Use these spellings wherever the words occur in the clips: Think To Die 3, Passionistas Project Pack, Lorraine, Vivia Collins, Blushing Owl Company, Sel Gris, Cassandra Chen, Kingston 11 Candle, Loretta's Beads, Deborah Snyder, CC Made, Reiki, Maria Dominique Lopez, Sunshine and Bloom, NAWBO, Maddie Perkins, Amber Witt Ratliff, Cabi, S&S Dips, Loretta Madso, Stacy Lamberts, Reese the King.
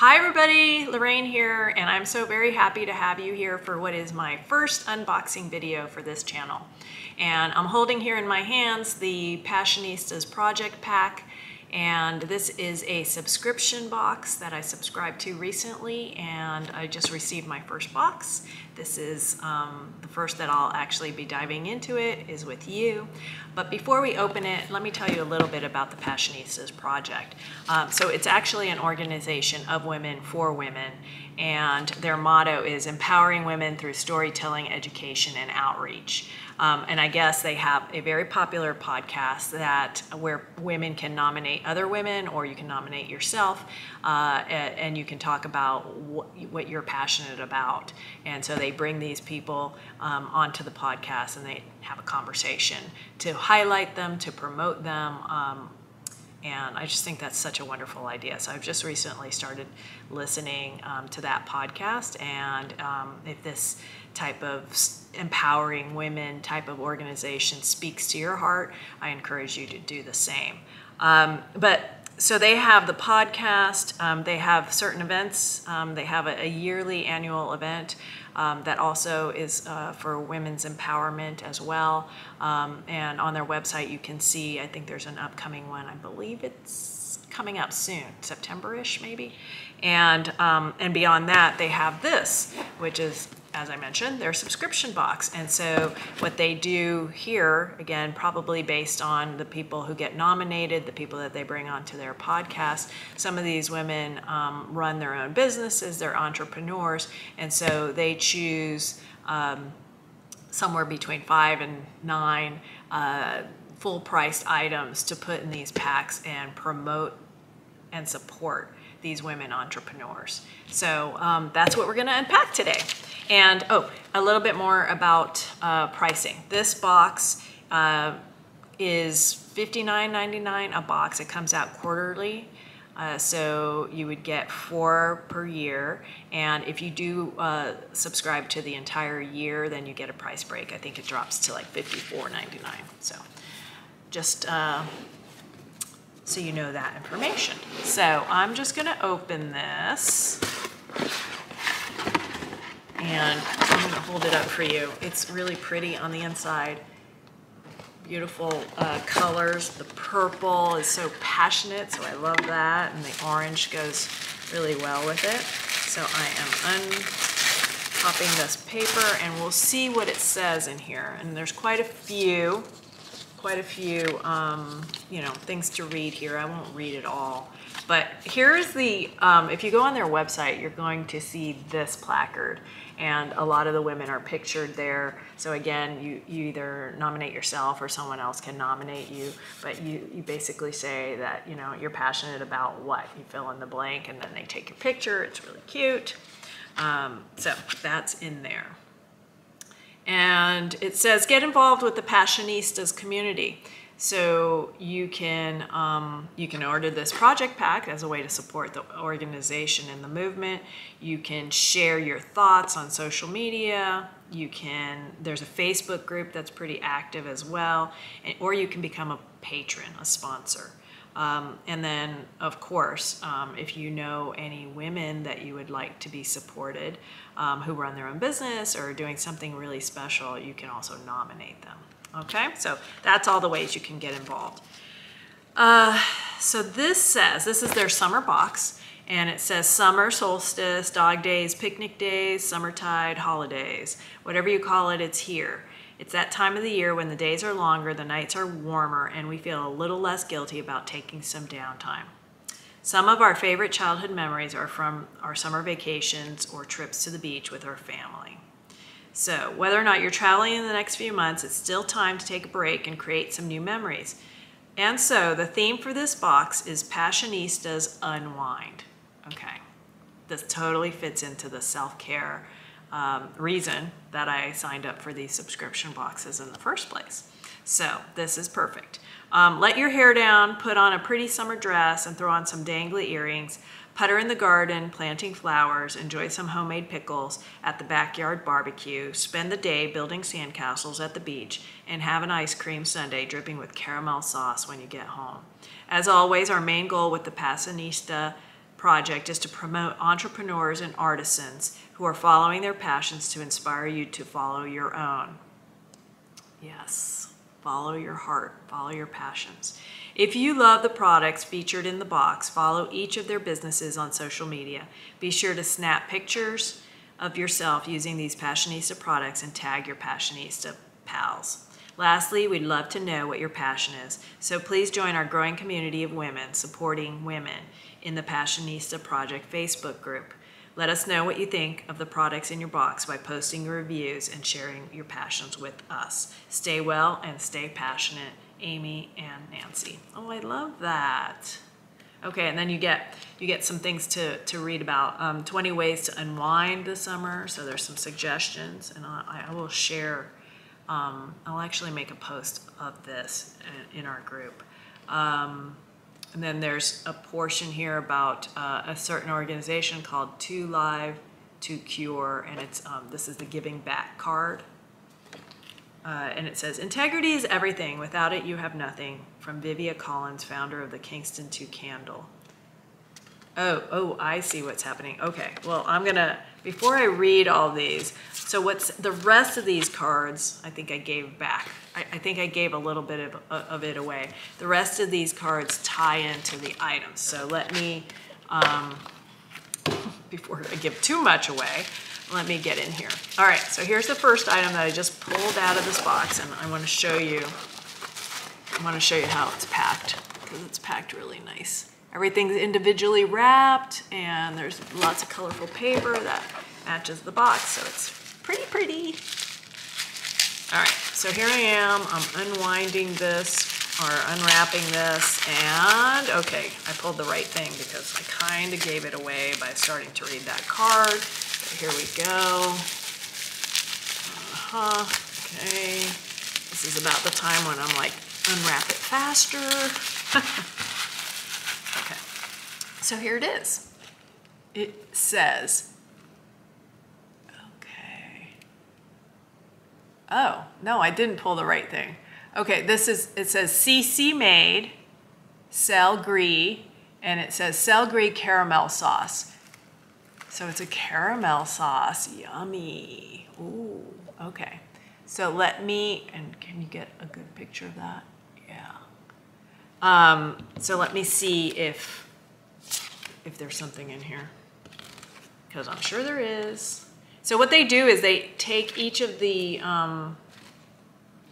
Hi everybody, Lorraine here, and I'm so very happy to have you here for what is my first unboxing video for this channel. And I'm holding here in my hands the Passionistas Project Pack, and this is a subscription box that I subscribed to recently, and I just received my first box. This is the first that I'll actually be diving into. It is with you. But before we open it, let me tell you a little bit about the Passionistas Project. So it's actually an organization of women for women, and their motto is empowering women through storytelling, education, and outreach. And I guess they have a very popular podcast that where women can nominate other women, or you can nominate yourself, and you can talk about what you're passionate about. And so they bring these people onto the podcast, and they have a conversation to highlight them, to promote them, and I just think that's such a wonderful idea. So I've just recently started listening to that podcast, and if this type of empowering women type of organization speaks to your heart, I encourage you to do the same. So they have the podcast, they have certain events, they have a yearly annual event that also is for women's empowerment as well. And on their website you can see, I think there's an upcoming one, I believe it's coming up soon, September-ish maybe. And beyond that, they have this, which is, as I mentioned, their subscription box. And so what they do here, again, probably based on the people who get nominated, the people that they bring onto their podcast, some of these women run their own businesses, they're entrepreneurs, and so they choose somewhere between 5 and 9 full-priced items to put in these packs and promote and support these women entrepreneurs. So that's what we're going to unpack today. And oh, a little bit more about pricing. This box is $59.99 a box. It comes out quarterly, so you would get 4 per year. And if you do subscribe to the entire year, then you get a price break. I think it drops to like $54.99. So just so you know that information. So I'm just gonna open this, and I'm gonna hold it up for you. It's really pretty on the inside. Beautiful colors. The purple is so passionate, so I love that. And the orange goes really well with it. So I am unpopping this paper, and we'll see what it says in here. And there's quite a few you know, things to read here. I won't read it all, but here's the if you go on their website, you're going to see this placard, and a lot of the women are pictured there. So again, you either nominate yourself or someone else can nominate you, but you basically say that, you know, you're passionate about what, you fill in the blank, and then they take your picture. It's really cute. So that's in there. And it says, get involved with the Passionistas community. So you can order this project pack as a way to support the organization and the movement. You can share your thoughts on social media. There's a Facebook group that's pretty active as well. Or you can become a patron, a sponsor. And then, of course, if you know any women that you would like to be supported who run their own business or are doing something really special, you can also nominate them. Okay, so that's all the ways you can get involved. So this says, this is their summer box, and it says summer solstice, dog days, picnic days, summertide, holidays, whatever you call it, it's here. It's that time of the year when the days are longer, the nights are warmer, and we feel a little less guilty about taking some downtime. Some of our favorite childhood memories are from our summer vacations or trips to the beach with our family. So, whether or not you're traveling in the next few months, it's still time to take a break and create some new memories. And so, the theme for this box is Passionistas Unwind. Okay, this totally fits into the self-care reason that I signed up for these subscription boxes in the first place. So this is perfect. Let your hair down, put on a pretty summer dress, and throw on some dangly earrings. Putter in the garden, planting flowers, enjoy some homemade pickles at the backyard barbecue, spend the day building sandcastles at the beach, and have an ice cream sundae dripping with caramel sauce when you get home. As always, our main goal with the Passionista project is to promote entrepreneurs and artisans who are following their passions to inspire you to follow your own. Yes, follow your heart, follow your passions. If you love the products featured in the box, follow each of their businesses on social media. Be sure to snap pictures of yourself using these Passionista products and tag your Passionista pals. Lastly, we'd love to know what your passion is, so please join our growing community of women supporting women in the Passionista Project Facebook group. Let us know what you think of the products in your box by posting your reviews and sharing your passions with us. Stay well and stay passionate, Amy and Nancy. Oh, I love that. Okay, and then you get some things to read about. 20 ways to unwind this summer, so there's some suggestions, and I will share. I'll actually make a post of this in our group. And then there's a portion here about a certain organization called Too Live to Cure, and it's this is the Giving Back card. And it says, "Integrity is everything. Without it, you have nothing." From Vivia Collins, founder of the Kingston 11 Candle. Oh, I see what's happening. Okay, well, I'm gonna, before I read all these, so what's the rest of these cards, I think I gave back. I think I gave a little bit of it away. The rest of these cards tie into the items. So let me, before I give too much away, let me get in here. All right, so here's the first item that I just pulled out of this box, and I wanna show you how it's packed, because it's packed really nice. Everything's individually wrapped, and there's lots of colorful paper that matches the box, so it's pretty pretty. All right, so here I am. I'm unwinding this, or unwrapping this, and okay, I pulled the right thing because I kind of gave it away by starting to read that card. But here we go. Okay. This is about the time when I'm like, unwrap it faster. So here it is. It says, okay. Oh, no, I didn't pull the right thing. Okay, this is, it says CC Made, Sel Gris, and it says Sel Gris caramel sauce. So it's a caramel sauce, yummy. Ooh, okay. So let me, and can you get a good picture of that? Yeah. So let me see if there's something in here, because I'm sure there is. So what they do is they take each of the,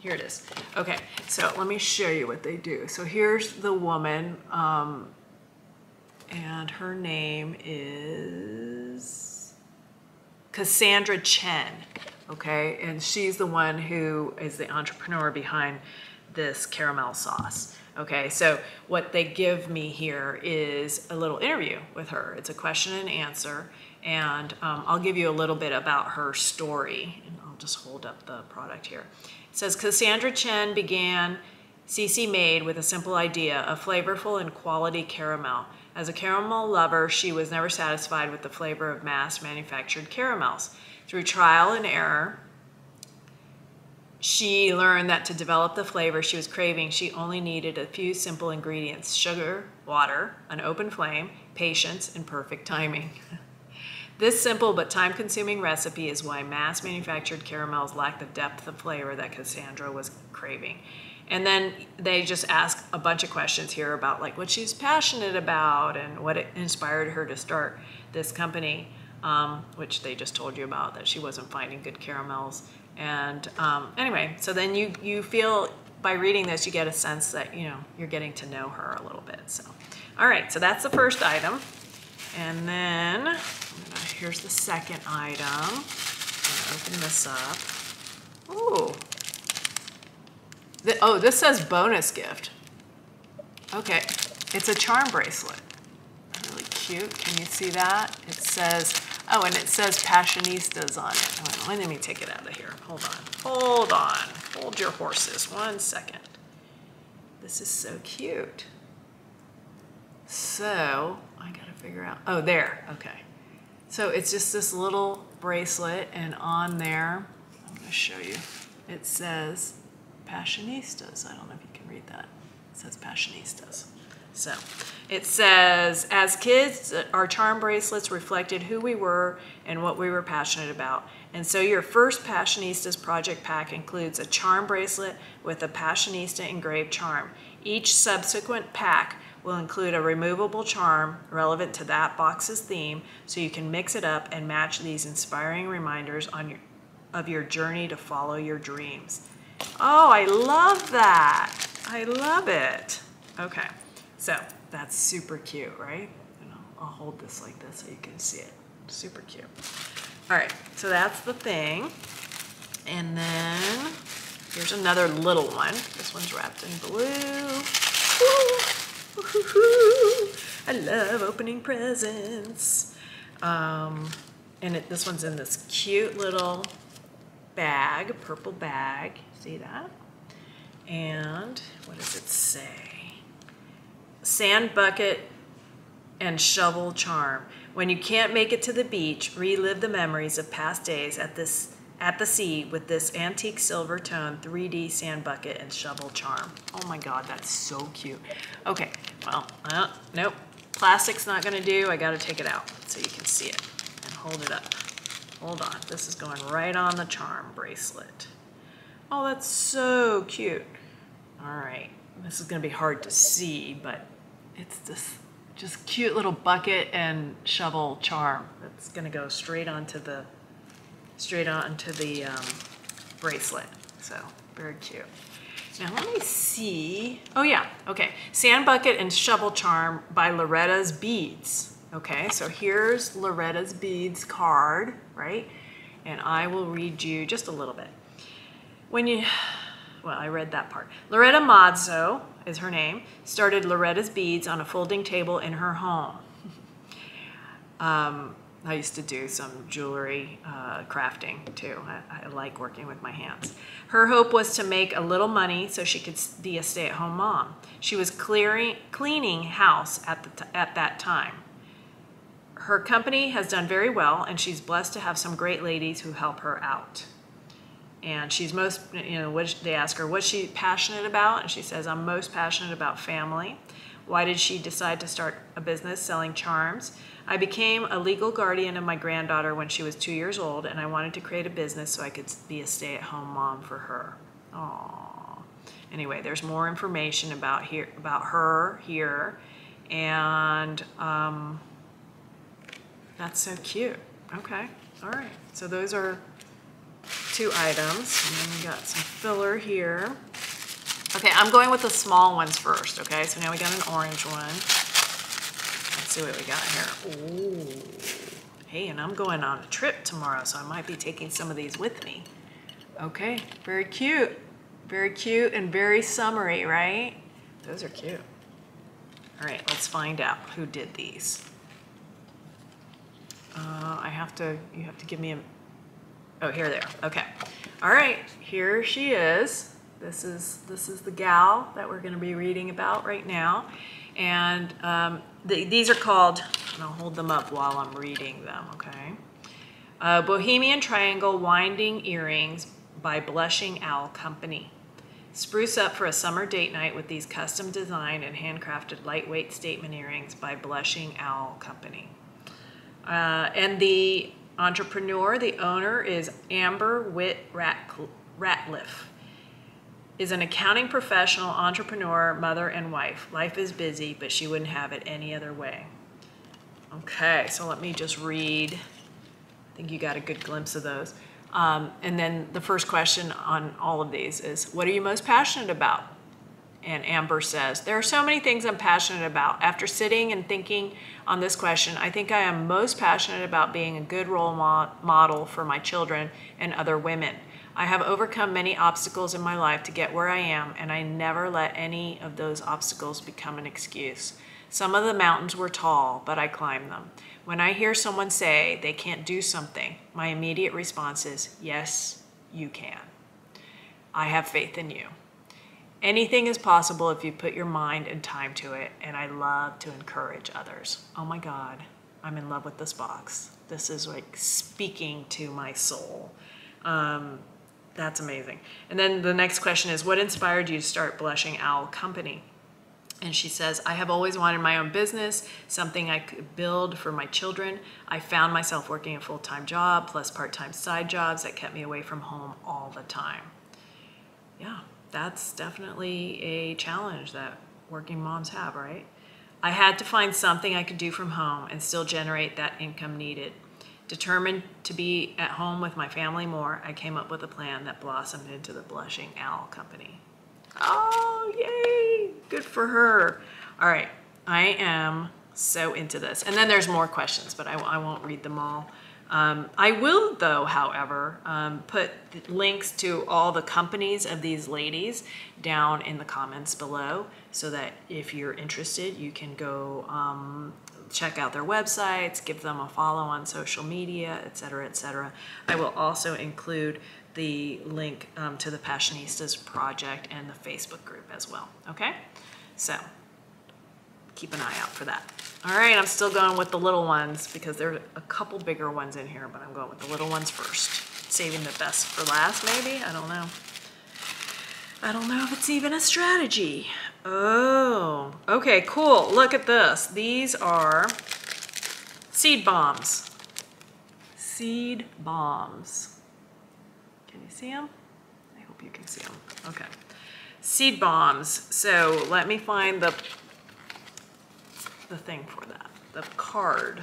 here it is. Okay, so let me show you what they do. So here's the woman, and her name is Cassandra Chen, okay? And she's the one who is the entrepreneur behind this caramel sauce. Okay, so what they give me here is a little interview with her. It's a question and answer, and I'll give you a little bit about her story. And I'll just hold up the product here. It says, Cassandra Chen began CC Made with a simple idea, a flavorful and quality caramel. As a caramel lover, she was never satisfied with the flavor of mass-manufactured caramels. Through trial and error, she learned that to develop the flavor she was craving, she only needed a few simple ingredients: sugar, water, an open flame, patience, and perfect timing. This simple but time-consuming recipe is why mass-manufactured caramels lack the depth of flavor that Cassandra was craving. And then they just ask a bunch of questions here about like what she's passionate about and what it inspired her to start this company, which they just told you about, that she wasn't finding good caramels. And anyway, so then you feel, by reading this, you get a sense that, you know, you're getting to know her a little bit. So, all right, so that's the first item. And then, here's the second item. I'm gonna open this up. Ooh. Oh, this says bonus gift. Okay, it's a charm bracelet. Really cute, can you see that? It says, oh, and it says Passionistas on it. Let me take it out of here. Hold on. Hold your horses. 1 second. This is so cute. So I gotta figure out. Oh, there. Okay. So it's just this little bracelet, and on there, I'm gonna show you. It says Passionistas. I don't know if you can read that. It says Passionistas. So it says, as kids, our charm bracelets reflected who we were and what we were passionate about. And so your first Passionistas Project Pack includes a charm bracelet with a Passionista engraved charm. Each subsequent pack will include a removable charm relevant to that box's theme, so you can mix it up and match these inspiring reminders on of your journey to follow your dreams. Oh, I love that. I love it. Okay, so that's super cute, right? And I'll hold this like this so you can see it. Super cute. All right, so that's the thing. And then here's another little one. This one's wrapped in blue. Ooh, ooh, ooh, ooh. I love opening presents. This one's in this cute little bag, purple bag. See that? And what does it say? Sand bucket and shovel charm. When you can't make it to the beach, relive the memories of past days at the sea with this antique silver tone 3D sand bucket and shovel charm. Oh my God, that's so cute. Okay, well, nope. Plastic's not gonna do. I gotta take it out so you can see it and hold it up. Hold on, this is going right on the charm bracelet. Oh, that's so cute. All right, this is gonna be hard to see, but it's this just cute little bucket and shovel charm. That's gonna go straight onto the bracelet. So very cute. Now let me see. Oh yeah, okay. Sand bucket and shovel charm by Loretta's Beads. Okay, so here's Loretta's Beads card, right? And I will read you just a little bit. Well, I read that part. Loretta Madso is her name, started Loretta's Beads on a folding table in her home. I used to do some jewelry crafting too. I like working with my hands. Her hope was to make a little money so she could be a stay-at-home mom. She was cleaning house at that time. Her company has done very well, and she's blessed to have some great ladies who help her out. And she's most, they ask her, what's she passionate about? And she says, I'm most passionate about family. Why did she decide to start a business selling charms? I became a legal guardian of my granddaughter when she was 2 years old, and I wanted to create a business so I could be a stay-at-home mom for her. Aww. Anyway, there's more information about her here, and that's so cute. Okay, all right. So those are two items, and then we got some filler here. Okay, I'm going with the small ones first, okay? So now we got an orange one. Let's see what we got here. Ooh. Hey, and I'm going on a trip tomorrow, so I might be taking some of these with me. Okay, very cute. Very cute and very summery, right? Those are cute. All right, let's find out who did these. You have to give me a... Oh, here they are. Okay. All right. Here she is. This is the gal that we're going to be reading about right now. And these are called, and I'll hold them up while I'm reading them, okay? Bohemian Triangle Winding Earrings by Blushing Owl Company. Spruce up for a summer date night with these custom designed and handcrafted lightweight statement earrings by Blushing Owl Company. And the entrepreneur, the owner, is Amber Witt Ratliff. Is an accounting professional, entrepreneur, mother, and wife. Life is busy, but she wouldn't have it any other way. Okay, so let me just read. I think you got a good glimpse of those. And then the first question on all of these is, what are you most passionate about? And Amber says, there are so many things I'm passionate about. After sitting and thinking on this question, I think I am most passionate about being a good role model for my children and other women. I have overcome many obstacles in my life to get where I am, and I never let any of those obstacles become an excuse. Some of the mountains were tall, but I climbed them. When I hear someone say they can't do something, my immediate response is, yes, you can. I have faith in you. Anything is possible if you put your mind and time to it, and I love to encourage others. Oh my God, I'm in love with this box. This is like speaking to my soul. That's amazing. And then the next question is, what inspired you to start Blushing Owl Company? And she says, I have always wanted my own business, something I could build for my children. I found myself working a full-time job plus part-time side jobs that kept me away from home all the time. Yeah, that's definitely a challenge that working moms have, right? I had to find something I could do from home and still generate that income needed. Determined to be at home with my family more, I came up with a plan that blossomed into the Blushing Owl Company. Oh, yay! Good for her. All right, I am so into this. And then there's more questions, but I won't read them all. I will, though, however, put links to all the companies of these ladies down in the comments below so that if you're interested, you can go check out their websites, give them a follow on social media, etc., etc. I will also include the link to the Passionistas Project and the Facebook group as well, okay? So keep an eye out for that. All right, I'm still going with the little ones because there are a couple bigger ones in here, but I'm going with the little ones first. Saving the best for last, maybe? I don't know. I don't know if it's even a strategy. Oh, okay, cool. Look at this. These are seed bombs. Seed bombs. Can you see them? I hope you can see them. Okay. Seed bombs. So let me find the thing for that, the card.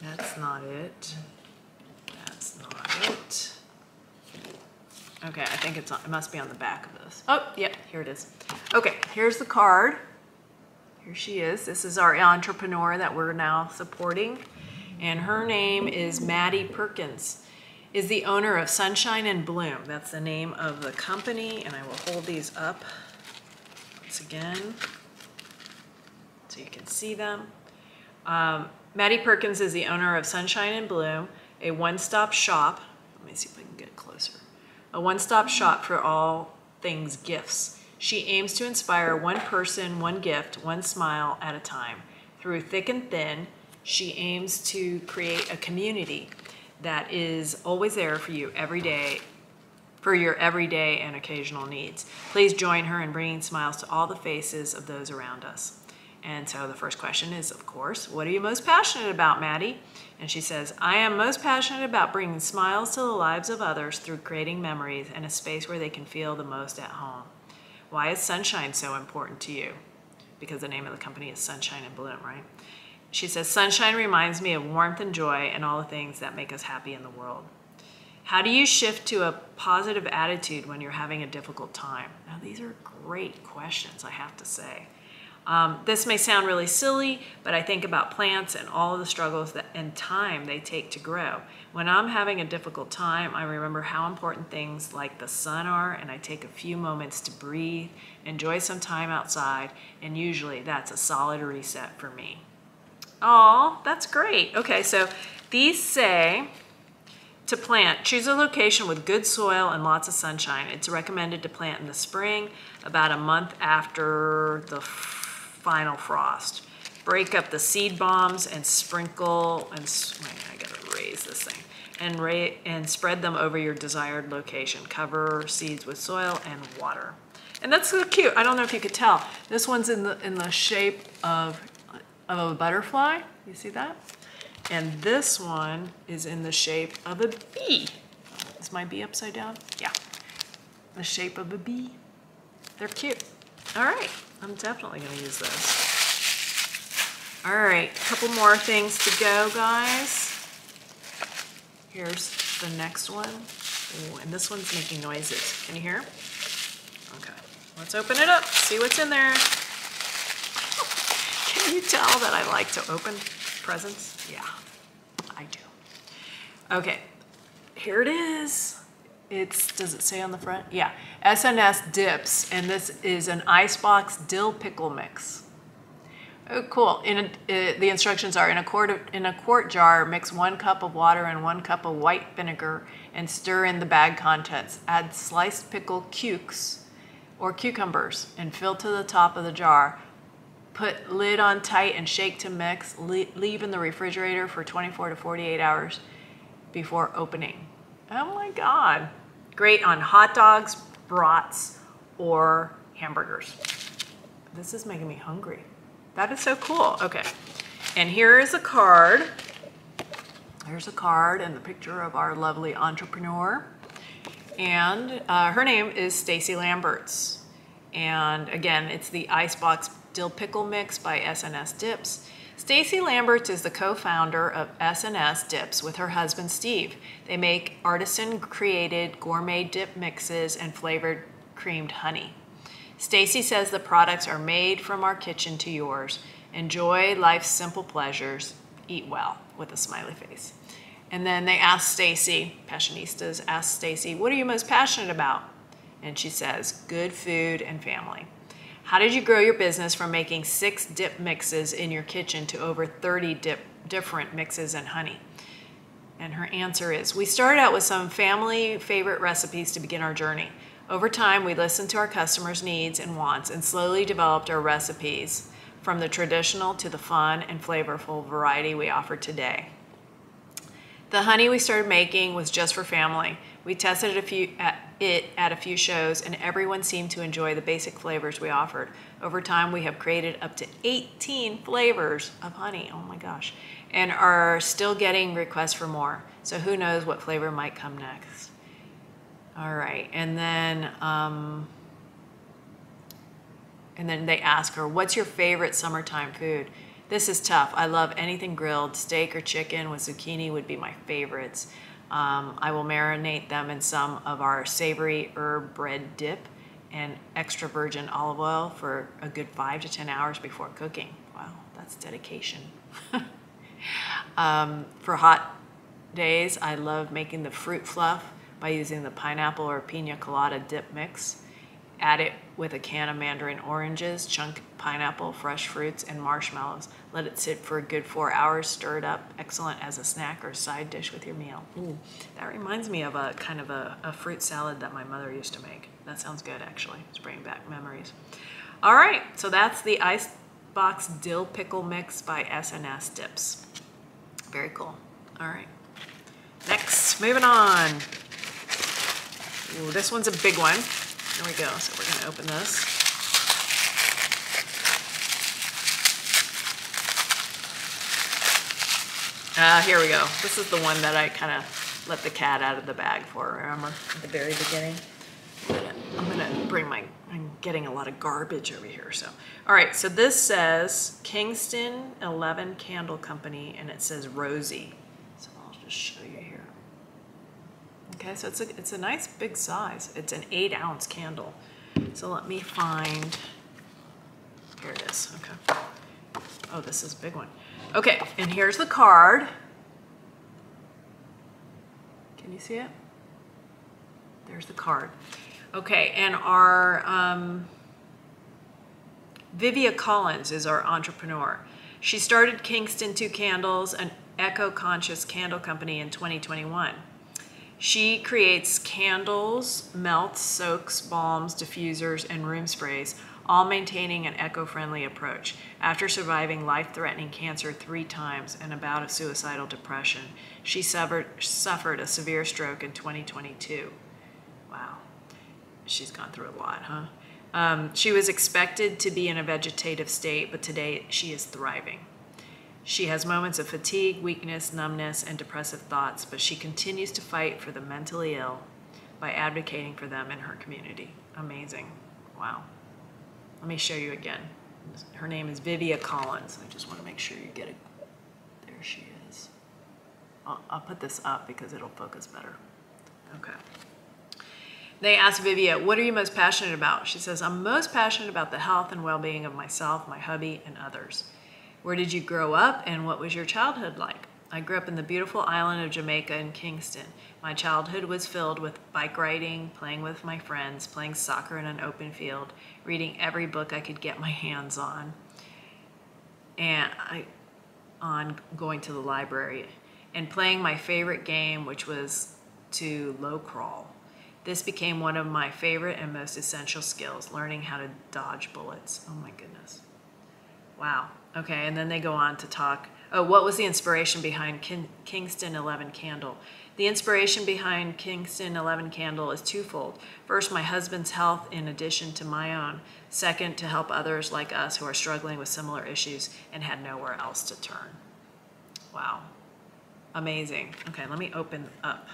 That's not it. That's not it. Okay, I think it's on, it must be on the back of this. Oh, yep, here it is. Okay, here's the card. Here she is. This is our entrepreneur that we're now supporting. And her name is Maddie Perkins, is the owner of Sunshine and Bloom. That's the name of the company. And I will hold these up once again so you can see them. Maddie Perkins is the owner of Sunshine and Bloom, a one-stop shop. Let me see if I can get closer. A one-stop shop for all things gifts. She aims to inspire one person, one gift, one smile at a time. Through thick and thin, she aims to create a community that is always there for you every day, for your everyday and occasional needs. Please join her in bringing smiles to all the faces of those around us. And so the first question is, of course, what are you most passionate about, Maddie? And she says, I am most passionate about bringing smiles to the lives of others through creating memories and a space where they can feel the most at home. Why is sunshine so important to you? Because the name of the company is Sunshine and Bloom, right? She says, sunshine reminds me of warmth and joy and all the things that make us happy in the world. How do you shift to a positive attitude when you're having a difficult time? Now, these are great questions, I have to say. This may sound really silly, but I think about plants and all of the struggles and time they take to grow. When I'm having a difficult time, I remember how important things like the sun are, and I take a few moments to breathe, enjoy some time outside, and usually that's a solid reset for me. Oh, that's great. Okay, so these say to plant, choose a location with good soil and lots of sunshine. It's recommended to plant in the spring, about a month after the final frost. Break up the seed bombs and sprinkle and spread them over your desired location. Cover seeds with soil and water. And that's so cute. I don't know if you could tell. This one's in the shape of a butterfly. You see that? And this one is in the shape of a bee. Is my bee upside down? Yeah. The shape of a bee. They're cute. All right. I'm definitely going to use this. All right, a couple more things to go, guys. Here's the next one. Ooh, and this one's making noises. Can you hear? Okay, let's open it up, see what's in there. Can you tell that I like to open presents? Yeah, I do. Okay, here it is. Does it say on the front? Yeah, S&S Dips, and this is an icebox dill pickle mix. Oh, cool. The instructions are, in a quart jar, mix 1 cup of water and 1 cup of white vinegar and stir in the bag contents. Add sliced pickle cukes or cucumbers and fill to the top of the jar. Put lid on tight and shake to mix. Leave in the refrigerator for 24 to 48 hours. before opening. Oh my God. Great on hot dogs, brats, or hamburgers. This is making me hungry. That is so cool. Okay. And here is a card. Here's a card and the picture of our lovely entrepreneur. And her name is Stacy Lamberts. And again, it's the Icebox Dill Pickle Mix by S&S Dips. Stacy Lamberts is the co-founder of S&S Dips with her husband, Steve. They make artisan-created gourmet dip mixes and flavored creamed honey. Stacy says the products are made from our kitchen to yours. Enjoy life's simple pleasures. Eat well, with a smiley face. And then they asked Stacy, Passionistas asked Stacy, what are you most passionate about? And she says, good food and family. How did you grow your business from making 6 dip mixes in your kitchen to over 30 different mixes and honey? And her answer is, we started out with some family favorite recipes to begin our journey. Over time, we listened to our customers' needs and wants and slowly developed our recipes from the traditional to the fun and flavorful variety we offer today. The honey we started making was just for family. We tested it at a few shows, and everyone seemed to enjoy the basic flavors we offered. Over time, we have created up to 18 flavors of honey, oh my gosh, and are still getting requests for more. So who knows what flavor might come next. All right, and then they ask her, what's your favorite summertime food? This is tough. I love anything grilled. Steak or chicken with zucchini would be my favorites. I will marinate them in some of our savory herb bread dip and extra virgin olive oil for a good 5 to 10 hours before cooking. Wow, that's dedication. For hot days, I love making the fruit fluff by using the pineapple or pina colada dip mix. Add it with a can of mandarin oranges, chunk pineapple, fresh fruits, and marshmallows. Let it sit for a good 4 hours, stir it up. Excellent as a snack or side dish with your meal. Ooh, that reminds me of a kind of a fruit salad that my mother used to make. That sounds good, actually. It's bringing back memories. All right, so that's the Icebox Dill Pickle Mix by S&S Dips. Very cool. All right. Next, moving on. Ooh, this one's a big one. There we go, so we're going to open this. Here we go. This is the one that I kind of let the cat out of the bag for, remember, at the very beginning. I'm going to bring my, I'm getting a lot of garbage over here, so. All right, so this says Kingston 11 Candle Company, and it says Rosie. So I'll just show you here. Okay, so it's a nice big size. It's an 8-ounce candle. So let me find, here it is, okay. Oh, this is a big one. Okay, and here's the card. Can you see it? There's the card. Okay, and our Vivia Collins is our entrepreneur. She started Kingston 2 Candles, an eco-conscious candle company in 2021. She creates candles, melts, soaks, balms, diffusers, and room sprays, all maintaining an eco-friendly approach. After surviving life-threatening cancer 3 times and a bout of suicidal depression, she suffered a severe stroke in 2022. Wow. She's gone through a lot, huh? She was expected to be in a vegetative state, but today she is thriving. She has moments of fatigue, weakness, numbness, and depressive thoughts, but she continues to fight for the mentally ill by advocating for them in her community. Amazing. Wow. Let me show you again. Her name is Vivia Collins. I just want to make sure you get it. There she is. I'll put this up because it'll focus better. Okay. They asked Vivia, what are you most passionate about? She says, I'm most passionate about the health and well-being of myself, my hubby, and others. Where did you grow up and what was your childhood like? I grew up in the beautiful island of Jamaica in Kingston. My childhood was filled with bike riding, playing with my friends, playing soccer in an open field, reading every book I could get my hands on, and going to the library, and playing my favorite game, which was to low crawl. This became one of my favorite and most essential skills, learning how to dodge bullets. Oh my goodness. Wow. Okay, and then they go on to talk. Oh, what was the inspiration behind Kingston 11 Candle? The inspiration behind Kingston 11 Candle is twofold. First, my husband's health in addition to my own. Second, to help others like us who are struggling with similar issues and had nowhere else to turn. Wow. Amazing. Okay, let me open up.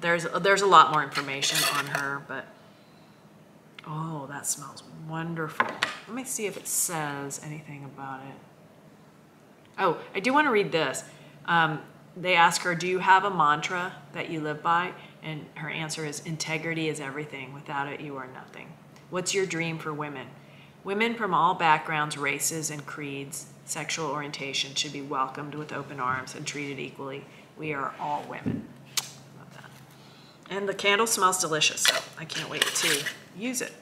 There's a lot more information on her, but oh, that smells wonderful. Let me see if it says anything about it. Oh, I do want to read this. They ask her, do you have a mantra that you live by? And her answer is, integrity is everything. Without it, you are nothing. What's your dream for women? Women from all backgrounds, races, and creeds, sexual orientation should be welcomed with open arms and treated equally. We are all women. Love that. And the candle smells delicious, so I can't wait to use it.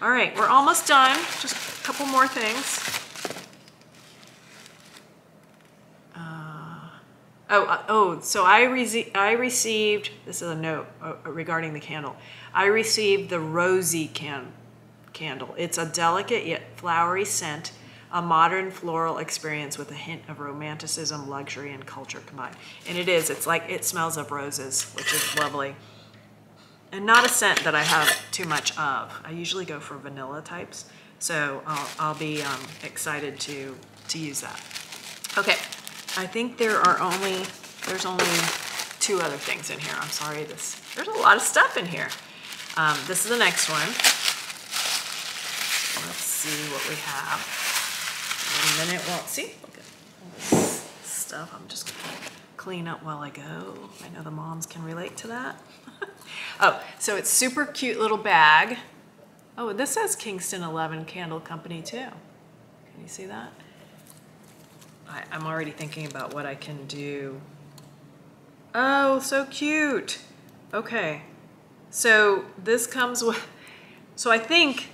All right, we're almost done. Just a couple more things. So I received, this is a note regarding the candle. I received the Rosy candle. It's a delicate yet flowery scent, a modern floral experience with a hint of romanticism, luxury, and culture combined. And it is, it's like, it smells of roses, which is lovely. And not a scent that I have too much of. I usually go for vanilla types, so I'll be excited to use that. Okay. I think there's only two other things in here. I'm sorry, there's a lot of stuff in here. This is the next one. Let's see what we have. Wait a minute, won't see. Okay. All this stuff, I'm just gonna clean up while I go. I know the moms can relate to that. Oh, so it's super cute little bag. Oh, and this says Kingston 11 Candle Company too. Can you see that? I'm already thinking about what I can do. Oh, so cute. Okay. So this comes with, so I think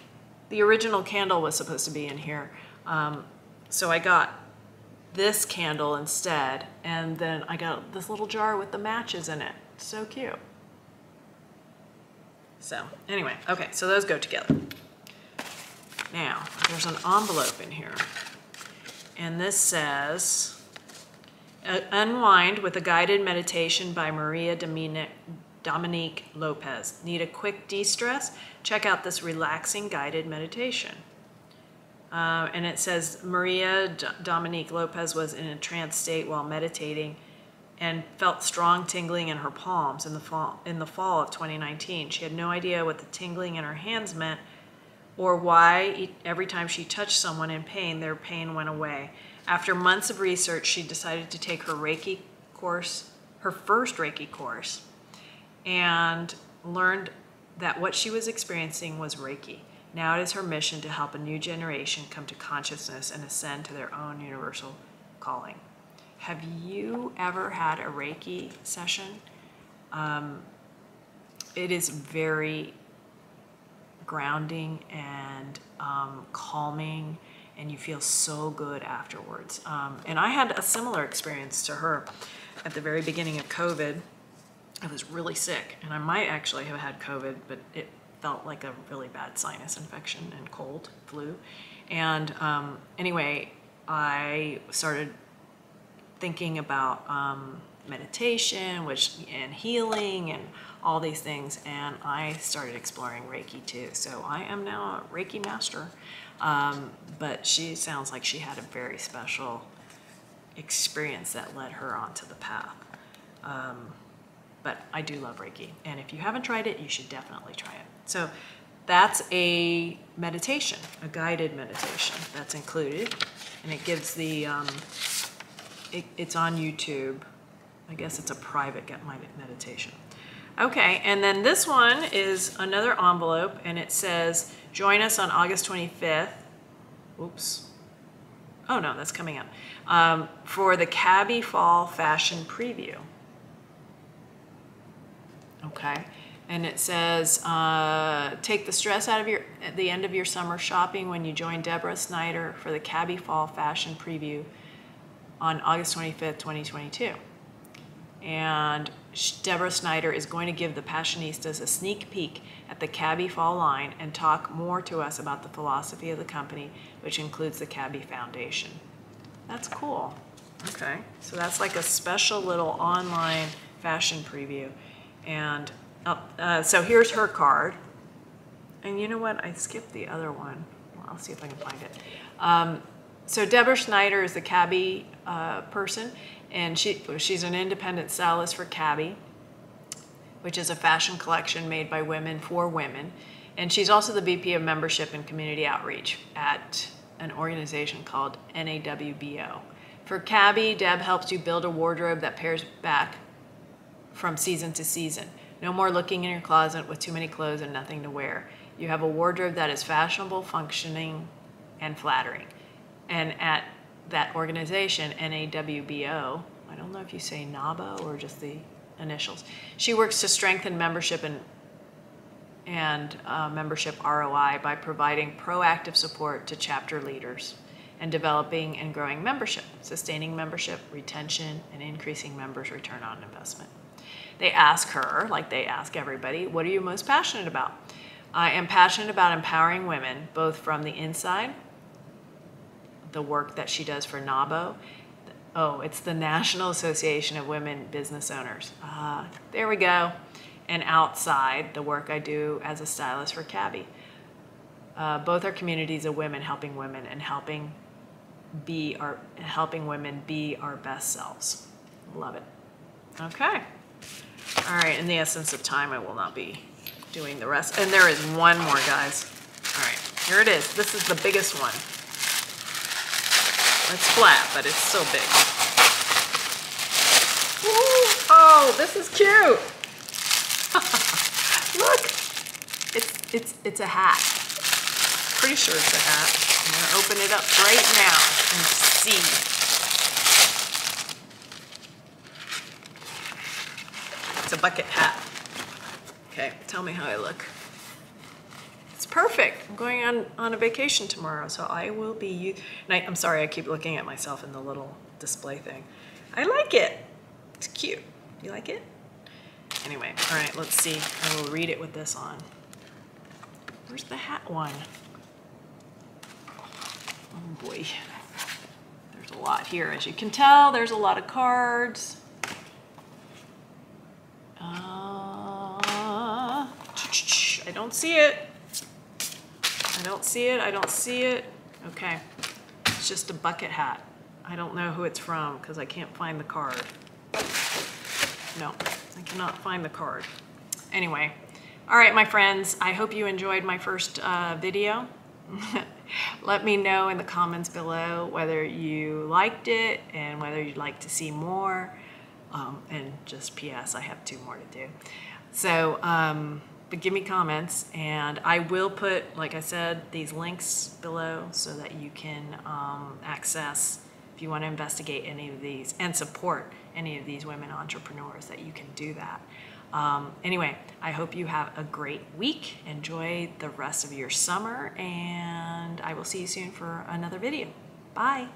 the original candle was supposed to be in here. So I got this candle instead, and then I got this little jar with the matches in it. So cute. So anyway, okay, so those go together. Now, there's an envelope in here. And this says, Unwind with a guided meditation by Maria Dominique Lopez. Need a quick de-stress? Check out this relaxing guided meditation. And it says, Maria Dominique Lopez was in a trance state while meditating and felt strong tingling in her palms in the fall of 2019. She had no idea what the tingling in her hands meant, or why every time she touched someone in pain, their pain went away. After months of research, she decided to take her Reiki course, her first Reiki course, and learned that what she was experiencing was Reiki. Now it is her mission to help a new generation come to consciousness and ascend to their own universal calling. Have you ever had a Reiki session? It is very grounding and calming, and you feel so good afterwards. And I had a similar experience to her at the very beginning of COVID. I was really sick, and I might actually have had COVID, but it felt like a really bad sinus infection and cold, flu. And anyway, I started thinking about meditation, and healing, and all these things, and I started exploring Reiki too. So I am now a Reiki master, but she sounds like she had a very special experience that led her onto the path. But I do love Reiki, and if you haven't tried it, you should definitely try it. So that's a meditation, a guided meditation that's included, and it gives the, it's on YouTube. I guess it's a private meditation. Okay, and then this one is another envelope, and it says, join us on August 25th. Oops. Oh no, that's coming up. For the Cabi Fall Fashion Preview. Okay, and it says, take the stress out of the end of your summer shopping when you join Deborah Snyder for the Cabi Fall Fashion Preview on August 25th, 2022. And Deborah Snyder is going to give the Passionistas a sneak peek at the Cabi Fall line and talk more to us about the philosophy of the company, which includes the Cabi Foundation. That's cool. Okay, so that's like a special little online fashion preview. And so here's her card. And you know what? I skipped the other one. Well, I'll see if I can find it. So Deborah Snyder is the Cabi person, and she's an independent stylist for Cabi, which is a fashion collection made by women for women. And she's also the VP of Membership and Community Outreach at an organization called NAWBO. For Cabi, Deb helps you build a wardrobe that pairs back from season to season. No more looking in your closet with too many clothes and nothing to wear. You have a wardrobe that is fashionable, functioning, and flattering. And at that organization, NAWBO, I don't know if you say NAWBO or just the initials, she works to strengthen membership and membership ROI by providing proactive support to chapter leaders and developing and growing membership, sustaining membership, retention, and increasing members' return on investment. They ask her, like they ask everybody, what are you most passionate about? I am passionate about empowering women, both from the inside, the work that she does for NAWBO. Oh, it's the National Association of Women Business Owners. There we go. And outside, the work I do as a stylist for Cabi. Both are communities of women and helping women be our best selves. Love it. Okay. All right, in the essence of time, I will not be doing the rest. And there is one more, guys. All right, here it is. This is the biggest one. It's flat, but it's so big. Ooh, oh, this is cute. Look, it's a hat. Pretty sure it's a hat. I'm gonna open it up right now and see. It's a bucket hat. Okay, tell me how I look. It's perfect. I'm going on a vacation tomorrow, so I will be... I'm sorry, I keep looking at myself in the little display thing. I like it. It's cute. You like it? Anyway, all right, let's see. I will read it with this on. Where's the hat one? Oh, boy. There's a lot here. As you can tell, there's a lot of cards. I don't see it. I don't see it, I don't see it. Okay, it's just a bucket hat. I don't know who it's from because I can't find the card. No, I cannot find the card. Anyway, all right, my friends, I hope you enjoyed my first video. Let me know in the comments below whether you liked it and whether you'd like to see more. And just P.S., I have 2 more to do. So, but give me comments, and I will put, like I said, these links below so that you can access, if you want to investigate any of these and support any of these women entrepreneurs, that you can do that. Anyway, I hope you have a great week. Enjoy the rest of your summer, and I will see you soon for another video. Bye.